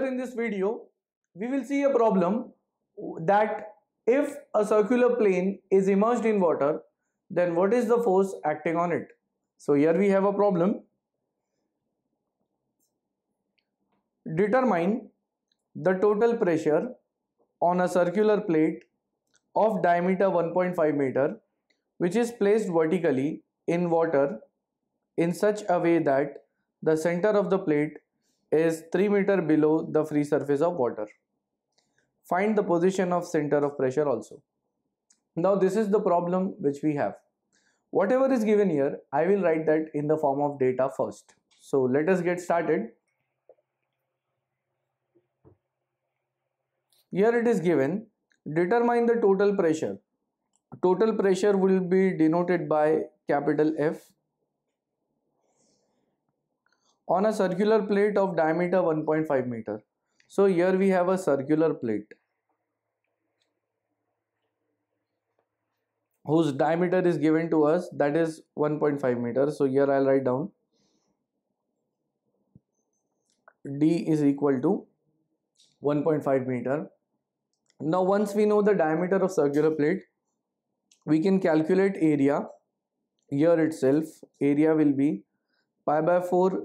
Further, in this video, we will see a problem that if a circular plane is immersed in water, then what is the force acting on it? So here we have a problem. Determine the total pressure on a circular plate of diameter 1.5 meter, which is placed vertically in water in such a way that the center of the plate is 3 meter below the free surface of water. Find the position of center of pressure also. Now this is the problem which we have. Whatever is given here, I will write that in the form of data first. So let us get started. Here it is given, determine the total pressure. Total pressure will be denoted by capital F on a circular plate of diameter 1.5 meter. So here we have a circular plate whose diameter is given to us, that is 1.5 meter. So here I'll write down D is equal to 1.5 meter. Now once we know the diameter of circular plate, we can calculate area. Here itself, area will be pi by 4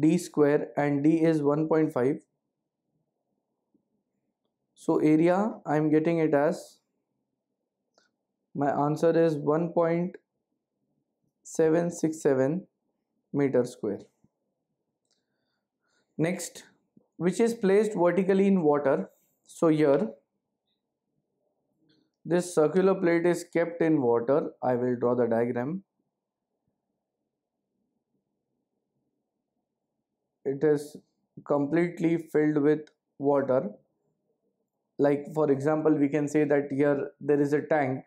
d square, and d is 1.5. So area, I am getting it as, my answer is 1.767 meter square. Next, which is placed vertically in water. So here, this circular plate is kept in water. I will draw the diagram. It is completely filled with water. Like for example, we can say that here there is a tank.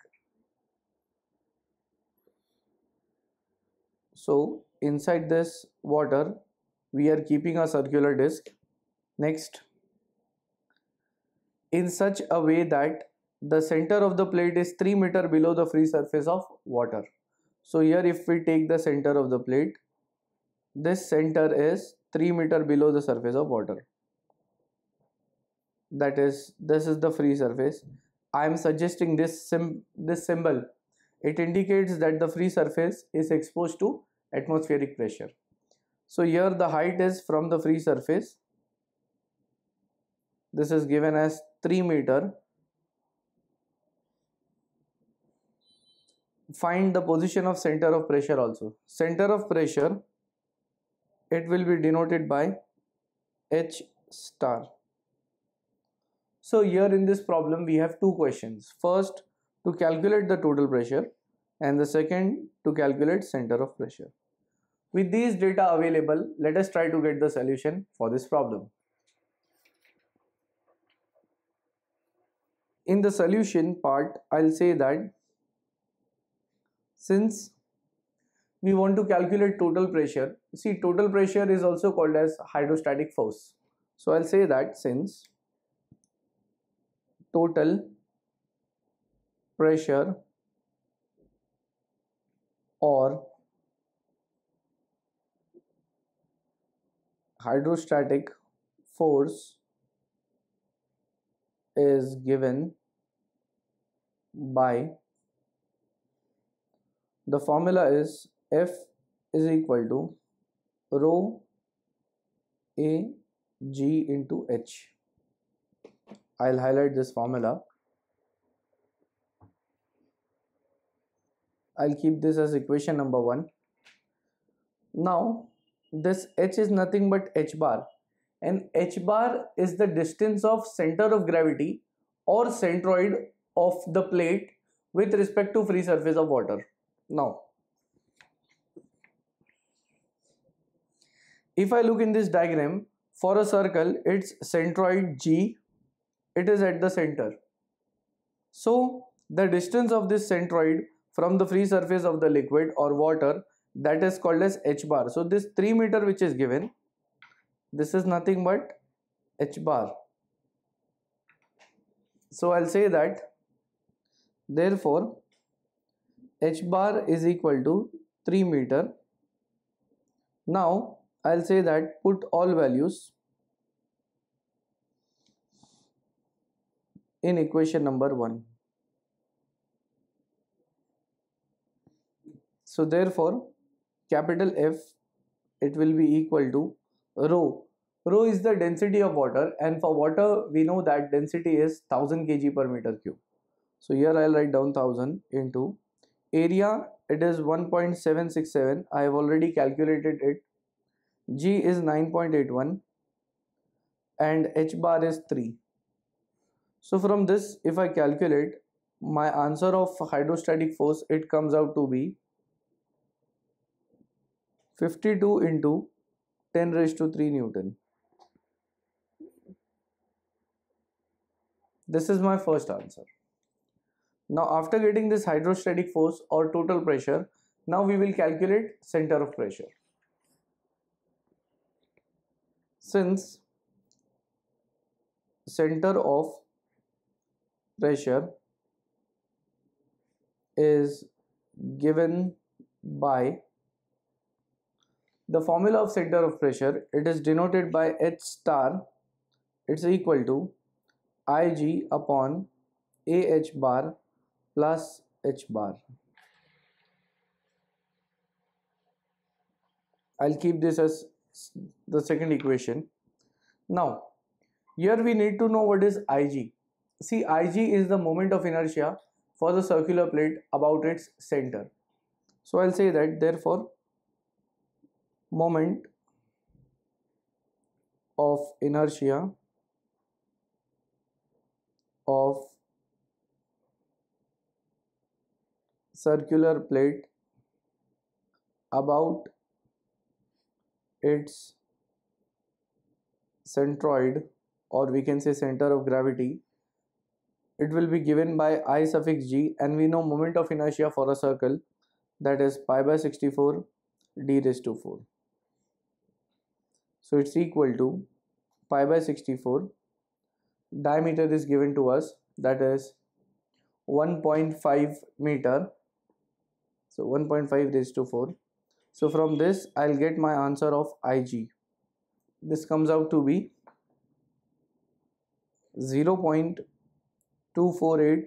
So inside this water, we are keeping a circular disc. Next, in such a way that the center of the plate is 3 meter below the free surface of water. So here if we take the center of the plate, this center is 3 meter below the surface of water. That is, this is the free surface. I am suggesting this symbol. It indicates that the free surface is exposed to atmospheric pressure. So here the height is from the free surface. This is given as 3 meter. Find the position of center of pressure also. Center of pressure, it will be denoted by H star. So here in this problem we have two questions. First, to calculate the total pressure, and the second, to calculate center of pressure. With these data available, let us try to get the solution for this problem. In the solution part, I'll say that since we want to calculate total pressure, see, total pressure is also called as hydrostatic force. So I'll say that since total pressure or hydrostatic force is given by, the formula is F is equal to rho A G into H. I'll highlight this formula. I'll keep this as equation number 1. Now this H is nothing but H bar, and H bar is the distance of center of gravity or centroid of the plate with respect to free surface of water. Now, if I look in this diagram, for a circle, its centroid G, it is at the center. So the distance of this centroid from the free surface of the liquid or water, that is called as H bar. So this 3 meter which is given, this is nothing but H bar. So I'll say that therefore H bar is equal to 3 meter. Now I'll say that put all values. in equation number 1. So therefore capital F, it will be equal to rho. Rho is the density of water, and for water we know that density is 1000 kg per meter cube. So here I'll write down 1000 into area, it is 1.767. I have already calculated it. G is 9.81 and H bar is 3. So from this, if I calculate my answer of hydrostatic force, it comes out to be 52 into 10 raised to 3 Newton. This is my first answer. Now after getting this hydrostatic force or total pressure, now we will calculate center of pressure. Since center of pressure is given by the formula of center of pressure, it is denoted by H star, it's equal to Ig upon AH bar plus H bar. I'll keep this as the second equation. Now, here we need to know what is Ig. See, Ig is the moment of inertia for the circular plate about its center. So I'll say that therefore moment of inertia of circular plate about its centroid, or we can say center of gravity, it will be given by I suffix g, and we know moment of inertia for a circle, that is pi by 64 d raised to 4. So it's equal to pi by 64, diameter is given to us, that is 1.5 meter, so 1.5 raised to 4. So from this I'll get my answer of Ig. This comes out to be 0.248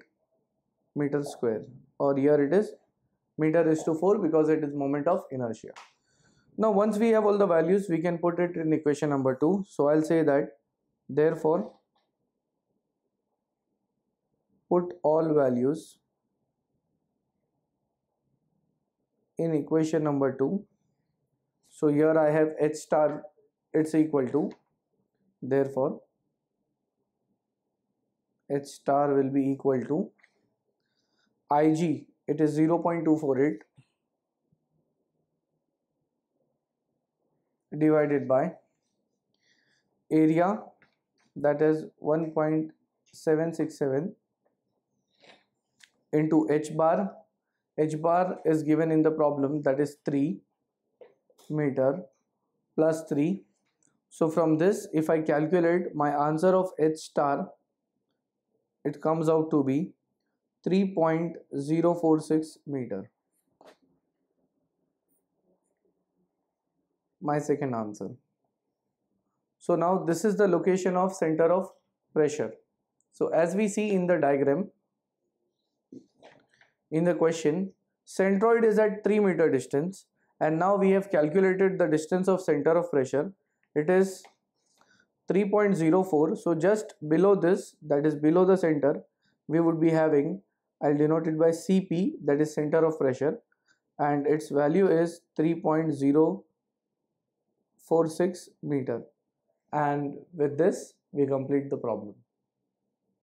meter square, or here it is meter raised to 4 because it is moment of inertia. Now once we have all the values, we can put it in equation number 2. So I'll say that therefore put all values in equation number 2. So here I have H star, it's equal to, therefore H star will be equal to Ig, it is 0.248 divided by area, that is 1.767 into H bar. H bar is given in the problem, that is 3 meter plus 3. So from this, if I calculate my answer of H star, it comes out to be 3.046 meter. My second answer. So now this is the location of center of pressure. So as we see in the diagram, in the question, centroid is at 3 meter distance, and now we have calculated the distance of center of pressure. It is 3.04. So just below this, that is below the center, we would be having, I'll denote it by Cp, that is center of pressure, and its value is 3.046 meter. And with this, we complete the problem.